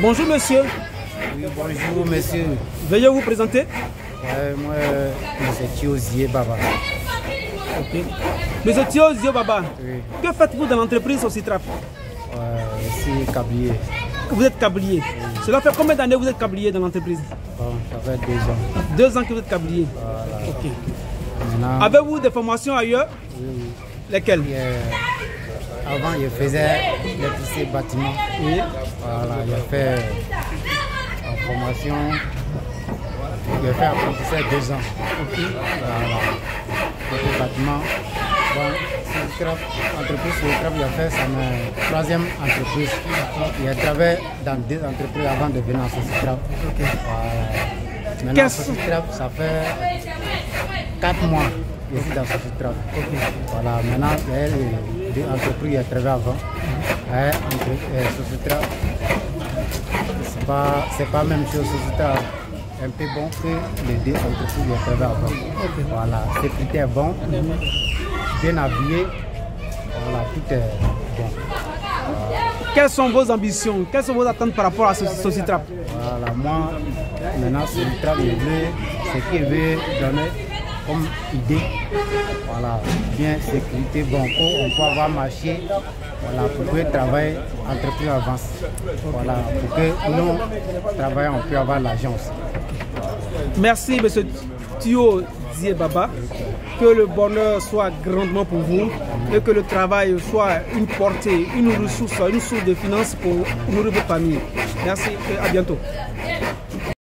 Bonjour monsieur. Oui, bonjour monsieur. Veuillez vous présenter. Moi, monsieur Thiozier Baba. Ok. Monsieur Thiozier Baba, oui. Que faites-vous dans l'entreprise SOCITRAP? C'est câblier. Vous êtes câblier. Oui. Cela fait combien d'années que vous êtes câblier dans l'entreprise? Ça fait 2 ans. 2 ans que vous êtes câblier. Voilà. Ok. Maintenant... Avez-vous des formations ailleurs? Oui, oui. Lesquelles? Avant, je faisais les bâtiments. Oui. Voilà, j'ai fait en formation. J'ai fait apprentissage 2 ans. Ok. Voilà. Les bâtiments. Entreprise SOCITRAP, j'ai fait ma 3e entreprise. J'ai travaillé dans 2 entreprises avant de venir en SOCITRAP. Ok. Voilà. Maintenant, SOCITRAP, ça fait 4 mois. Je suis dans SOCITRAP. Okay. Voilà, maintenant, il y a des entreprises qui travaillent avant. SOCITRAP, c'est pas la même chose. SOCITRAP est un peu bon que les 2 entreprises qui travaillent avant. Okay. Voilà, sécurité est bon, bien habillé, voilà, tout est bon. Quelles sont vos ambitions? Quelles sont vos attentes par rapport à SOCITRAP? Voilà, moi, maintenant, SOCITRAP, je veux ce qu'il veut donner comme idée, voilà, bien sécurité, bon, on peut avoir marché, voilà, pour que travail, entreprise avance, voilà, pour que nous, travaillons, on peut avoir l'agence. Merci, monsieur Thiozier Baba, que le bonheur soit grandement pour vous et que le travail soit une portée, une ressource de finances pour nourrir vos familles. Merci et à bientôt.